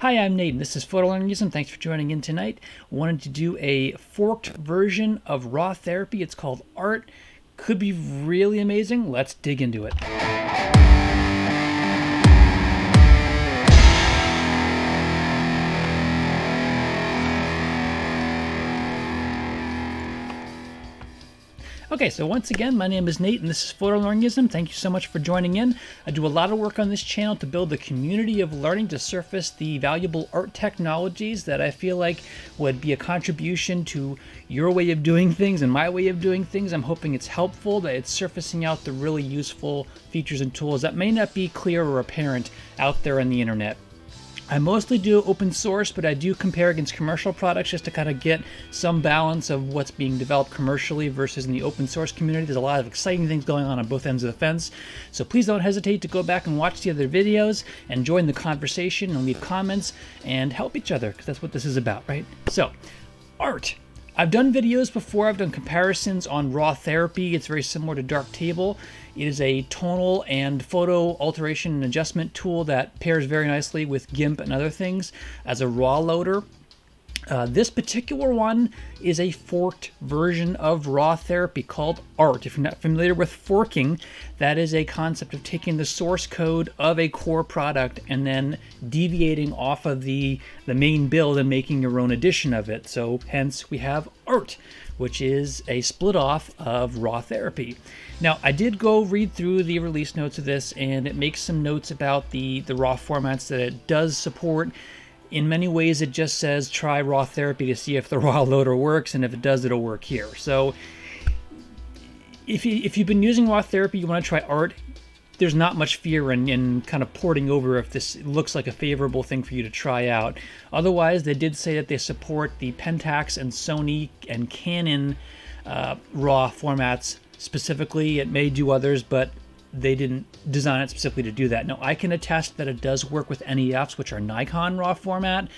Hi, I'm Nate, and this is Photolearningism. Thanks for joining in tonight. Wanted to do a forked version of RawTherapee. It's called ART. Could be really amazing. Let's dig into it. Okay, so once again, my name is Nate, and this is Photolearningism. Thank you so much for joining in. I do a lot of work on this channel to build the community of learning, to surface the valuable art technologies that I feel like would be a contribution to your way of doing things and my way of doing things. I'm hoping it's helpful, that it's surfacing out the really useful features and tools that may not be clear or apparent out there on the internet. I mostly do open source, but I do compare against commercial products just to kind of get some balance of what's being developed commercially versus in the open source community. There's a lot of exciting things going on both ends of the fence. So please don't hesitate to go back and watch the other videos and join the conversation and leave comments and help each other, because that's what this is about, right? So, ART. I've done videos before. I've done comparisons on RawTherapee. It's very similar to Darktable. It is a tonal and photo alteration and adjustment tool that pairs very nicely with GIMP and other things as a raw loader. This particular one is a forked version of RawTherapee called ART. If you're not familiar with forking, that is a concept of taking the source code of a core product and then deviating off of the main build and making your own edition of it. So hence we have ART, which is a split off of RawTherapee. Now, I did go read through the release notes of this, and it makes some notes about the raw formats that it does support. In many ways, it just says try RawTherapee to see if the raw loader works, and if it does, it'll work here. So if you've been using RawTherapee, you want to try ART, there's not much fear in kind of porting over if this looks like a favorable thing for you to try out. Otherwise, they did say that they support the Pentax and Sony and Canon raw formats specifically. It may do others, but they didn't design it specifically to do that. Now, I can attest that it does work with NEFs, which are Nikon raw format.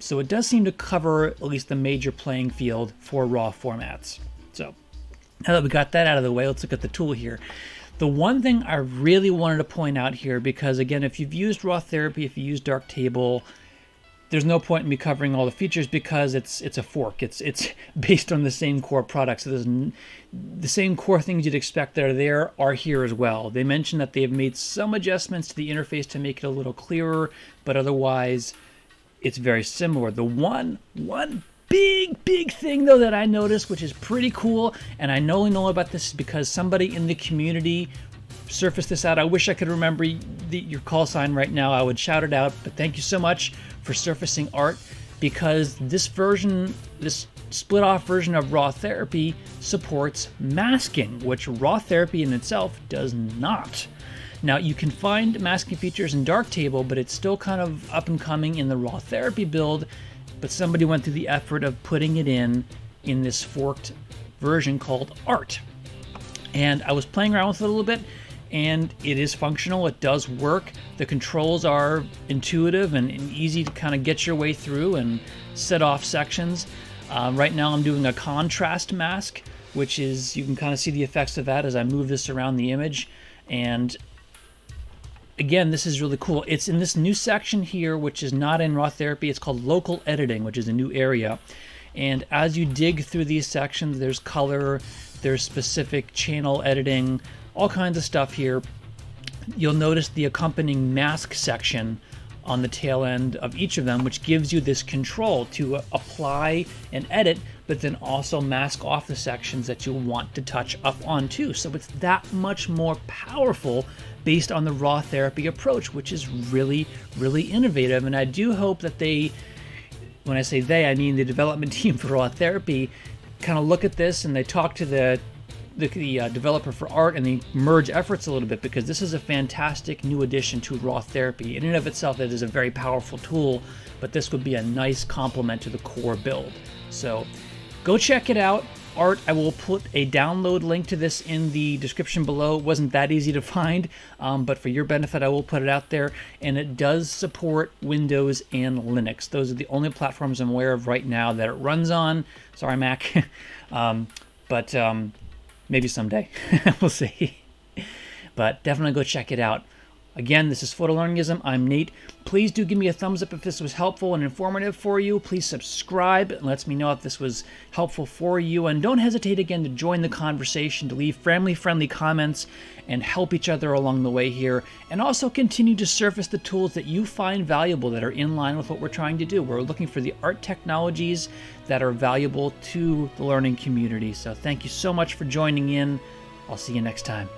So it does seem to cover at least the major playing field for raw formats. So now that we got that out of the way, let's look at the tool here. The one thing I really wanted to point out here, because again, if you've used RawTherapee, if you use Darktable, there's no point in me covering all the features because it's a fork. It's based on the same core product. So there's the same core things you'd expect that are there are here as well. They mentioned that they've made some adjustments to the interface to make it a little clearer, but otherwise it's very similar. The one big thing though that I noticed, which is pretty cool, and I only know about this because somebody in the community surface this out. I wish I could remember your call sign right now. I would shout it out, but thank you so much for surfacing ART, because this version, this split off version of RawTherapee supports masking, which RawTherapee in itself does not. Now, you can find masking features in Darktable, but it's still kind of up and coming in the RawTherapee build, but somebody went through the effort of putting it in this forked version called ART. And I was playing around with it a little bit, and it is functional. It does work. The controls are intuitive and easy to kind of get your way through and set off sections. Right now I'm doing a contrast mask, which is, you can kind of see the effects of that as I move this around the image. And again, this is really cool. It's in this new section here, which is not in RawTherapee. It's called local editing, which is a new area. And as you dig through these sections, there's color, there's specific channel editing, all kinds of stuff here. You'll notice the accompanying mask section on the tail end of each of them, which gives you this control to apply and edit, but then also mask off the sections that you want to touch up on too. So it's that much more powerful based on the RawTherapee approach, which is really, really innovative. And I do hope that they, when I say they, I mean the development team for RawTherapee, kind of look at this and they talk to the developer for ART, and they merge efforts a little bit, because this is a fantastic new addition to RawTherapee. In and of itself, it is a very powerful tool, but this would be a nice complement to the core build. So go check it out. ART, I will put a download link to this in the description below. It wasn't that easy to find, but for your benefit, I will put it out there. And it does support Windows and Linux. Those are the only platforms I'm aware of right now that it runs on. Sorry, Mac. Maybe someday. We'll see. But definitely go check it out. Again, this is Photolearningism. I'm Nate. Please do give me a thumbs up if this was helpful and informative for you. Please subscribe. It lets me know if this was helpful for you. And don't hesitate again to join the conversation, to leave family-friendly comments, and help each other along the way here. And also continue to surface the tools that you find valuable that are in line with what we're trying to do. We're looking for the art technologies that are valuable to the learning community. So thank you so much for joining in. I'll see you next time.